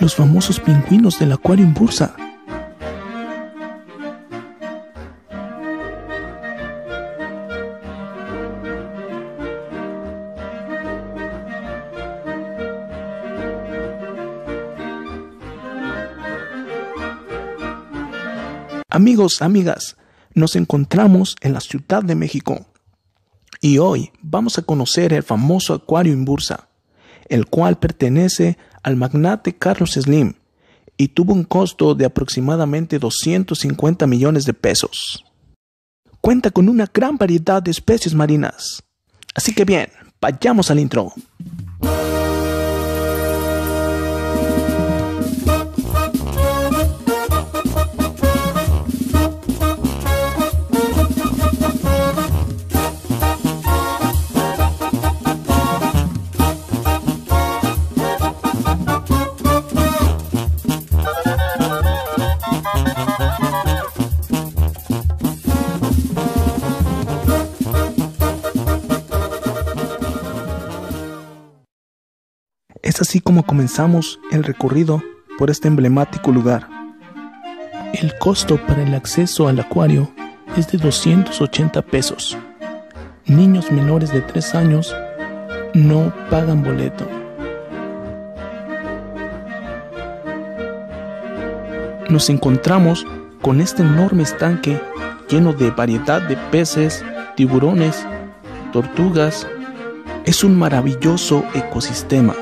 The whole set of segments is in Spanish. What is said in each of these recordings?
los famosos pingüinos del Acuario Inbursa. Amigos, amigas, nos encontramos en la Ciudad de México y hoy vamos a conocer el famoso Acuario Inbursa, el cual pertenece al magnate Carlos Slim y tuvo un costo de aproximadamente 250 millones de pesos. Cuenta con una gran variedad de especies marinas. Así que bien, vayamos al intro. Es así como comenzamos el recorrido por este emblemático lugar. El costo para el acceso al acuario es de 280 pesos. Niños menores de 3 años no pagan boleto. Nos encontramos con este enorme estanque lleno de variedad de peces, tiburones, tortugas. Es un maravilloso ecosistema.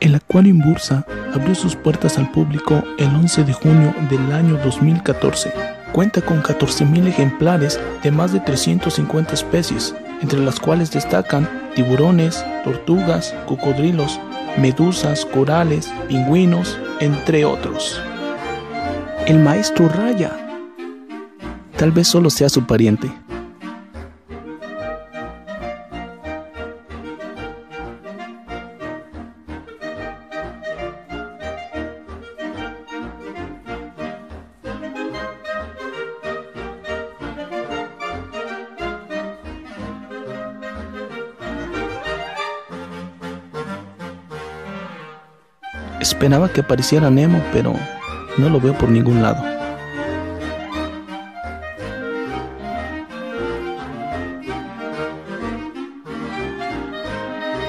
El Acuario Inbursa abrió sus puertas al público el 11 de junio del año 2014. Cuenta con 14.000 ejemplares de más de 350 especies, entre las cuales destacan tiburones, tortugas, cocodrilos, medusas, corales, pingüinos, entre otros. El maestro Raya. Tal vez solo sea su pariente. Esperaba que apareciera Nemo, pero no lo veo por ningún lado.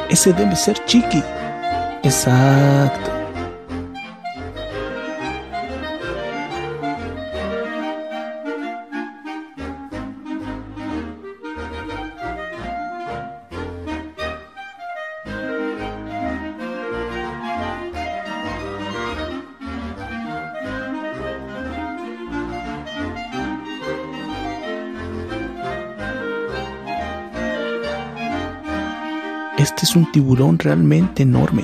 Ese debe ser Chiqui. Exacto. Este es un tiburón realmente enorme.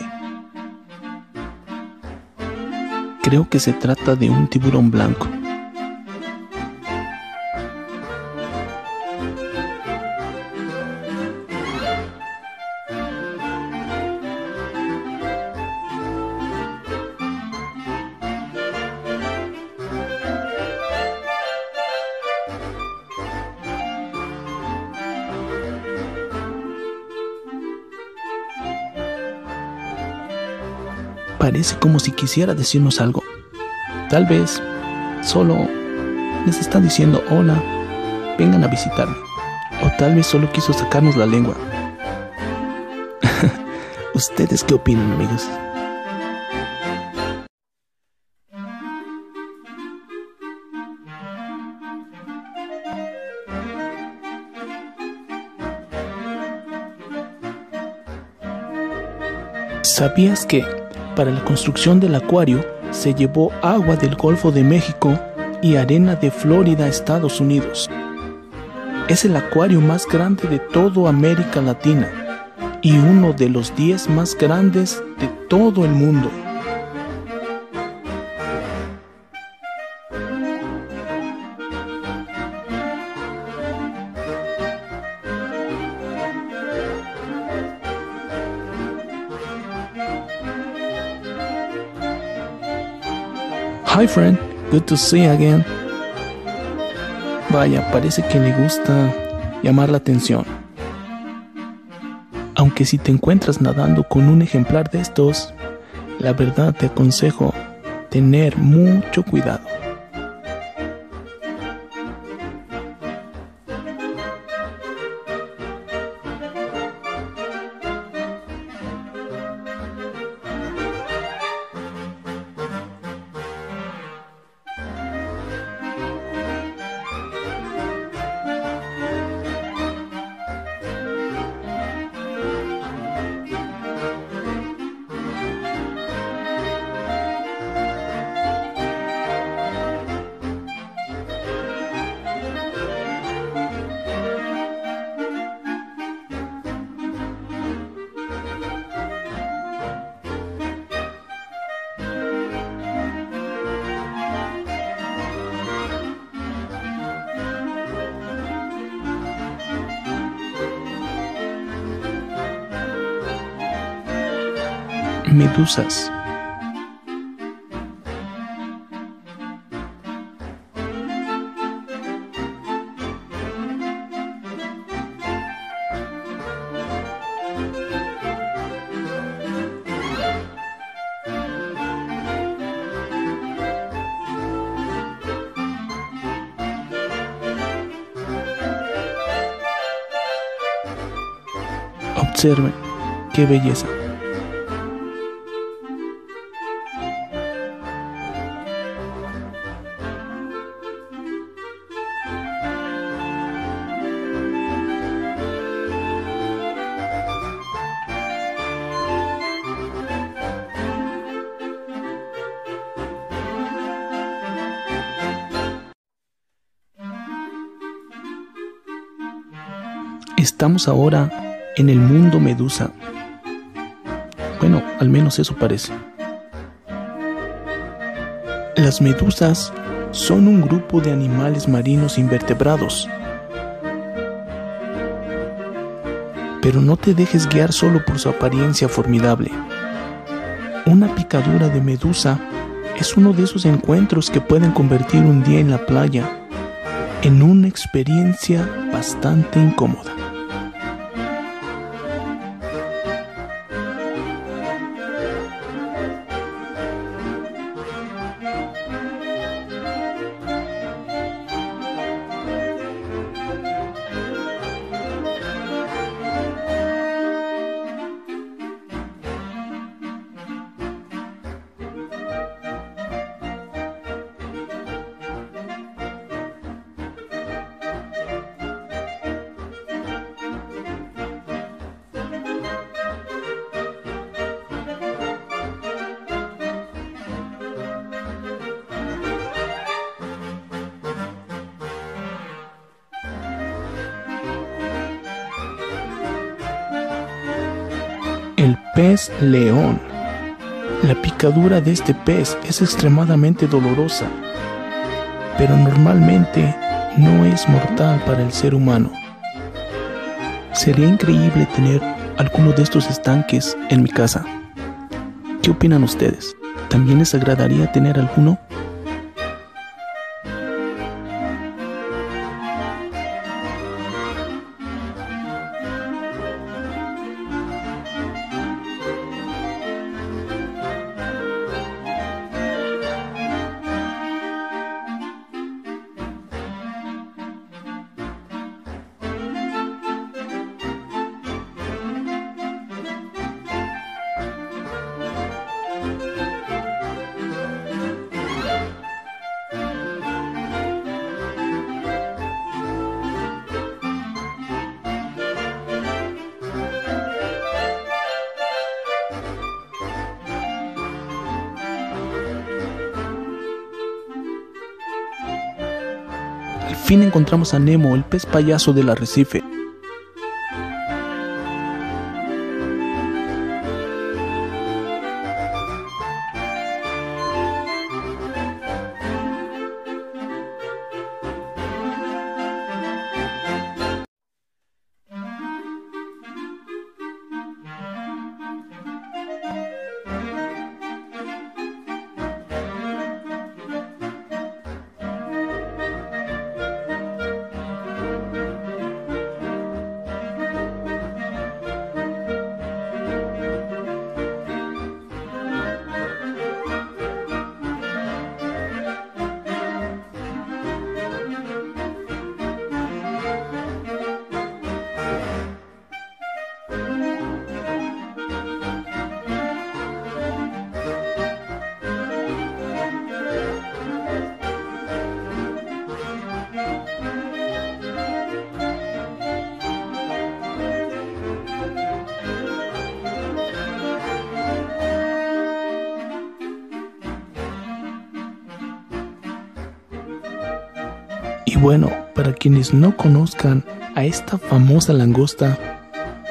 Creo que se trata de un tiburón blanco. Parece como si quisiera decirnos algo. Tal vez solo les está diciendo hola, vengan a visitarme. O tal vez solo quiso sacarnos la lengua. ¿Ustedes qué opinan, amigos? ¿Sabías que para la construcción del acuario se llevó agua del Golfo de México y arena de Florida, Estados Unidos? Es el acuario más grande de toda América Latina y uno de los 10 más grandes de todo el mundo. Hi friend, good to see you again. Vaya, parece que le gusta llamar la atención. Aunque si te encuentras nadando con un ejemplar de estos, La verdad te aconsejo tener mucho cuidado. Medusas. Observen, qué belleza. Estamos ahora en el mundo medusa. Bueno, al menos eso parece. Las medusas son un grupo de animales marinos invertebrados. Pero no te dejes guiar solo por su apariencia formidable. Una picadura de medusa es uno de esos encuentros que pueden convertir un día en la playa en una experiencia bastante incómoda. El pez león. La picadura de este pez es extremadamente dolorosa, pero normalmente no es mortal para el ser humano. Sería increíble tener alguno de estos estanques en mi casa. ¿Qué opinan ustedes? ¿También les agradaría tener alguno? Al fin encontramos a Nemo, el pez payaso del arrecife. Y bueno, para quienes no conozcan a esta famosa langosta,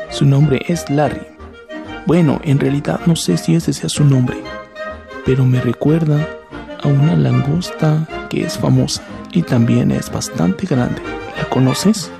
su nombre es Larry. Bueno, en realidad no sé si ese sea su nombre, pero me recuerda a una langosta que es famosa y también es bastante grande. ¿La conoces?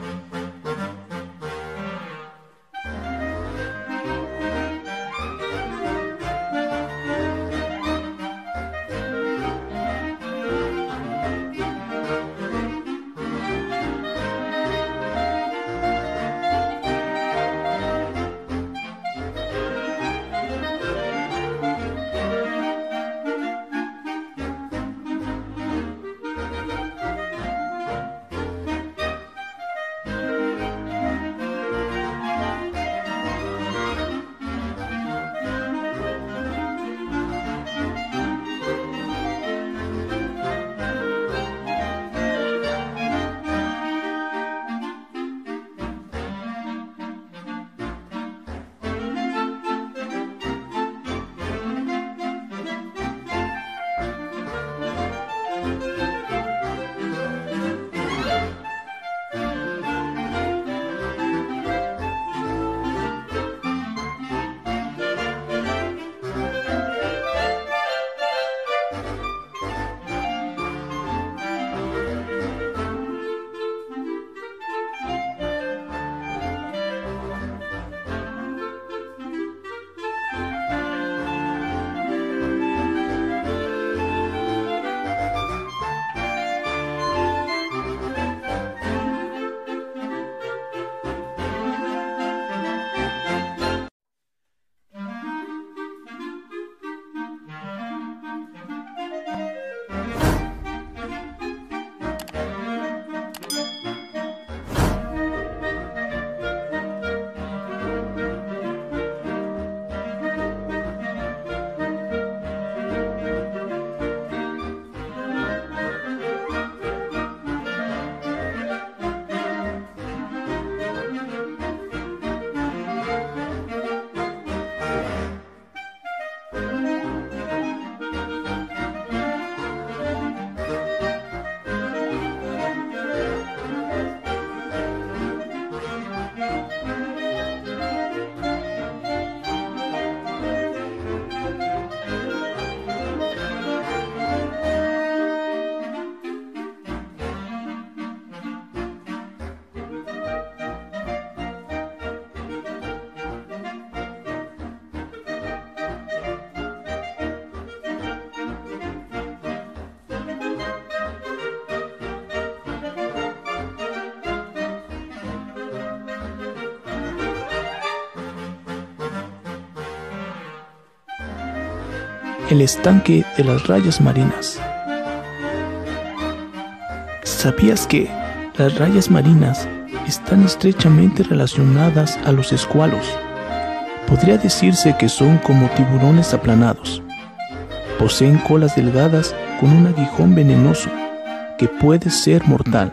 El estanque de las rayas marinas. ¿Sabías que las rayas marinas están estrechamente relacionadas a los escualos? Podría decirse que son como tiburones aplanados. Poseen colas delgadas con un aguijón venenoso que puede ser mortal.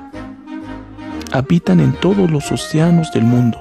Habitan en todos los océanos del mundo.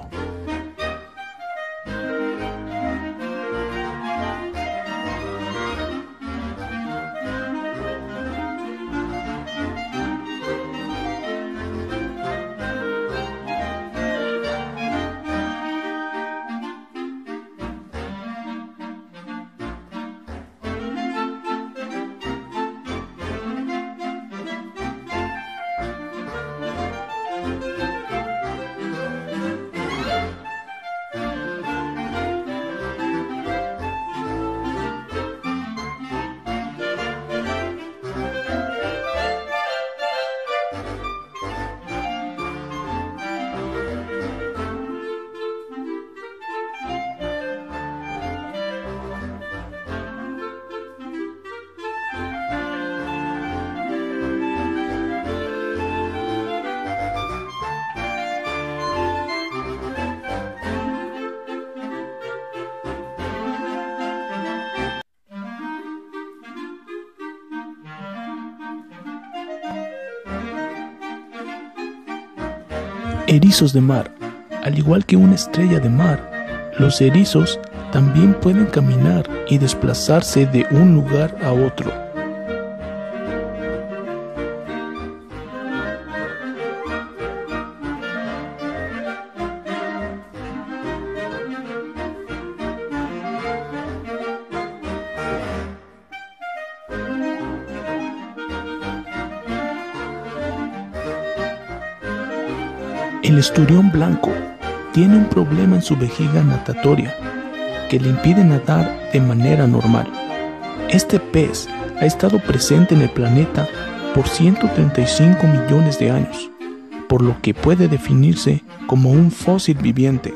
Erizos de mar. Al igual que una estrella de mar, los erizos también pueden caminar y desplazarse de un lugar a otro. El esturión blanco tiene un problema en su vejiga natatoria que le impide nadar de manera normal. Este pez ha estado presente en el planeta por 135 millones de años, por lo que puede definirse como un fósil viviente.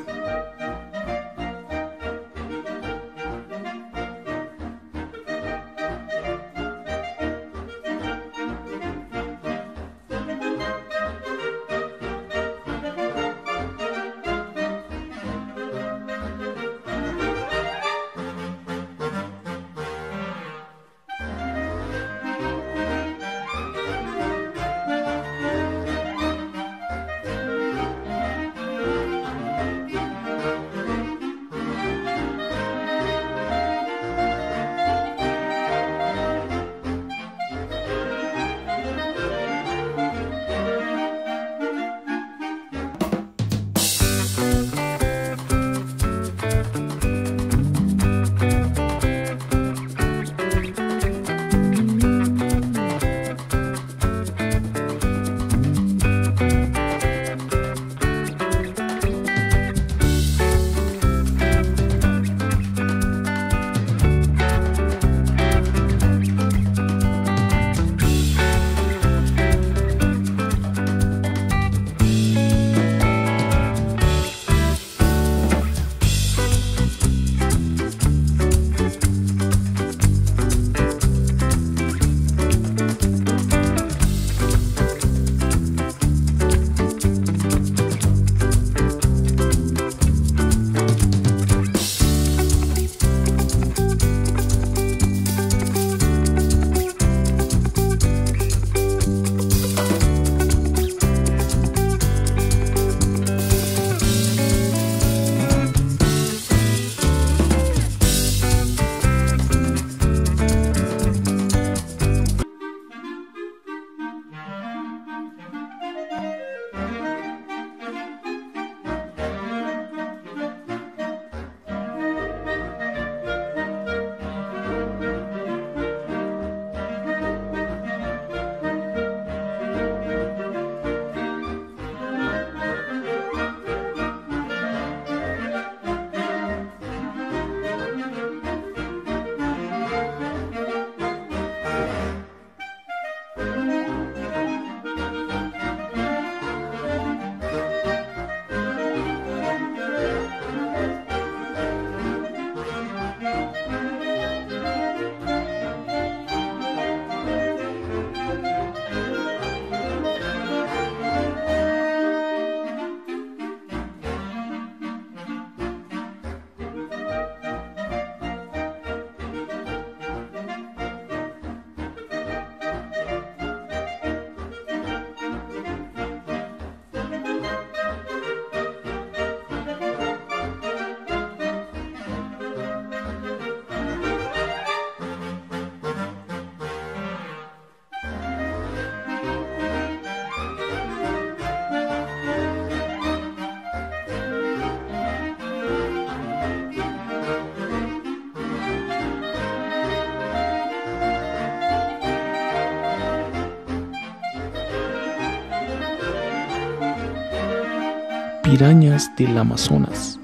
Pirañas del Amazonas,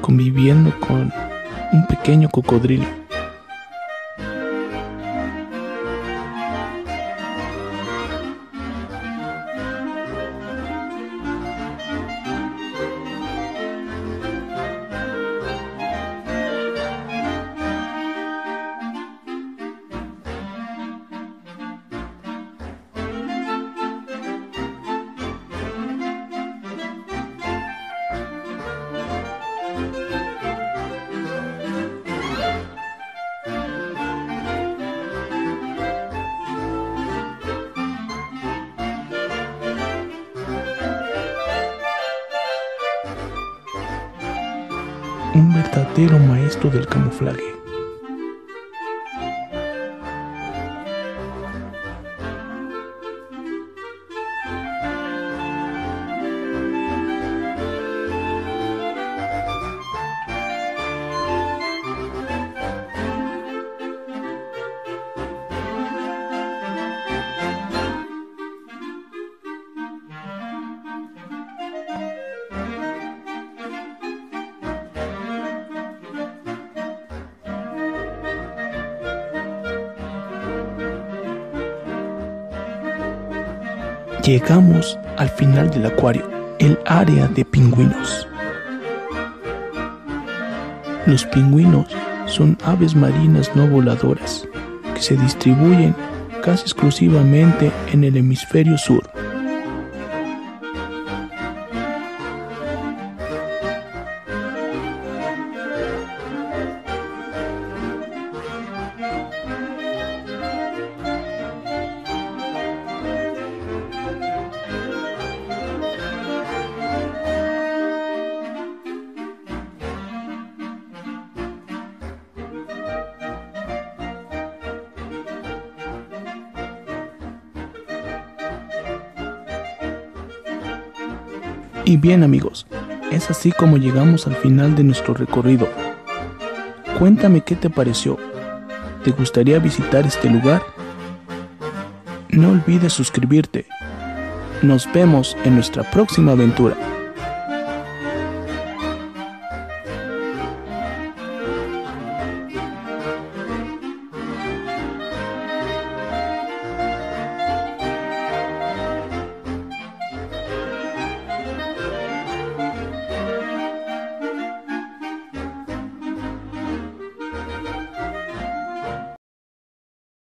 conviviendo con un pequeño cocodrilo. Un verdadero maestro del camuflaje. Llegamos al final del acuario, el área de pingüinos. Los pingüinos son aves marinas no voladoras que se distribuyen casi exclusivamente en el hemisferio sur. Y bien amigos, es así como llegamos al final de nuestro recorrido. Cuéntame qué te pareció. ¿Te gustaría visitar este lugar? No olvides suscribirte. Nos vemos en nuestra próxima aventura.